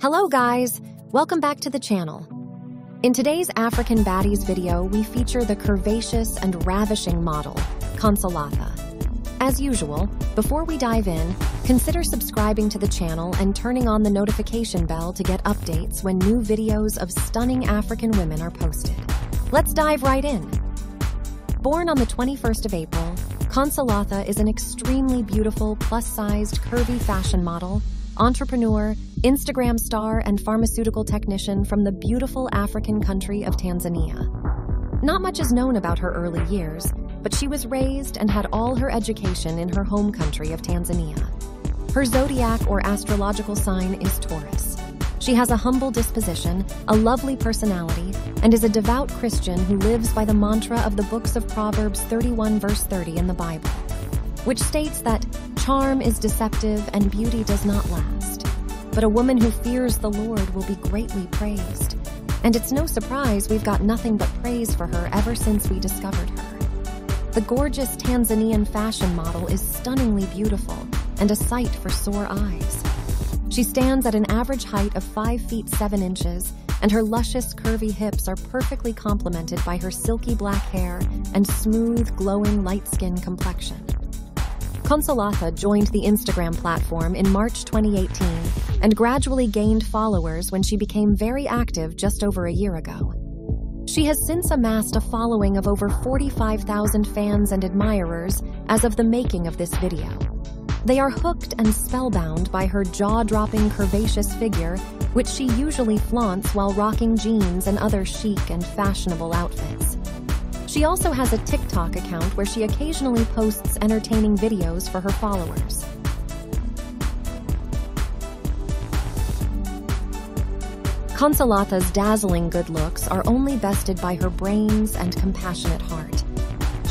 Hello guys, welcome back to the channel. In today's African Baddies video, we feature the curvaceous and ravishing model, Consolatha. As usual, before we dive in, consider subscribing to the channel and turning on the notification bell to get updates when new videos of stunning African women are posted. Let's dive right in. Born on the 21st of April, Consolatha is an extremely beautiful, plus-sized, curvy fashion model, entrepreneur, Instagram star, and pharmaceutical technician from the beautiful African country of Tanzania. Not much is known about her early years, but she was raised and had all her education in her home country of Tanzania. Her zodiac or astrological sign is Taurus. She has a humble disposition, a lovely personality, and is a devout Christian who lives by the mantra of the books of Proverbs 31 verse 30 in the Bible, which states that charm is deceptive and beauty does not last, but a woman who fears the Lord will be greatly praised. And it's no surprise we've got nothing but praise for her ever since we discovered her. The gorgeous Tanzanian fashion model is stunningly beautiful and a sight for sore eyes. She stands at an average height of 5 feet 7 inches, and her luscious curvy hips are perfectly complemented by her silky black hair and smooth, glowing, light-skinned complexion. Consolatha joined the Instagram platform in March 2018 and gradually gained followers when she became very active just over a year ago. She has since amassed a following of over 45,000 fans and admirers as of the making of this video. They are hooked and spellbound by her jaw-dropping curvaceous figure, which she usually flaunts while rocking jeans and other chic and fashionable outfits. She also has a TikTok account where she occasionally posts entertaining videos for her followers. Consolatha's dazzling good looks are only bested by her brains and compassionate heart.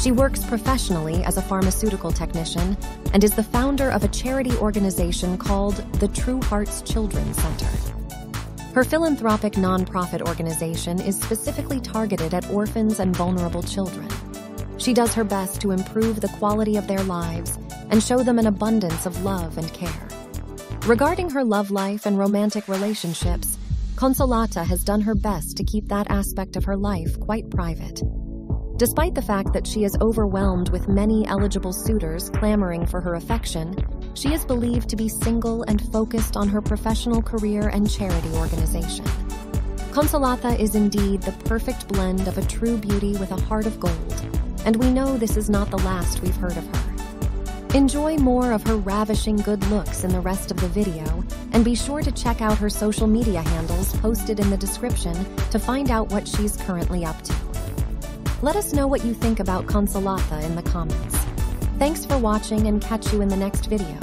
She works professionally as a pharmaceutical technician and is the founder of a charity organization called the True Hearts Children's Center. Her philanthropic nonprofit organization is specifically targeted at orphans and vulnerable children. She does her best to improve the quality of their lives and show them an abundance of love and care. Regarding her love life and romantic relationships, Consolatha has done her best to keep that aspect of her life quite private. Despite the fact that she is overwhelmed with many eligible suitors clamoring for her affection, she is believed to be single and focused on her professional career and charity organization. Consolatha is indeed the perfect blend of a true beauty with a heart of gold, and we know this is not the last we've heard of her. Enjoy more of her ravishing good looks in the rest of the video, and be sure to check out her social media handles posted in the description to find out what she's currently up to. Let us know what you think about Consolatha in the comments. Thanks for watching, and catch you in the next video.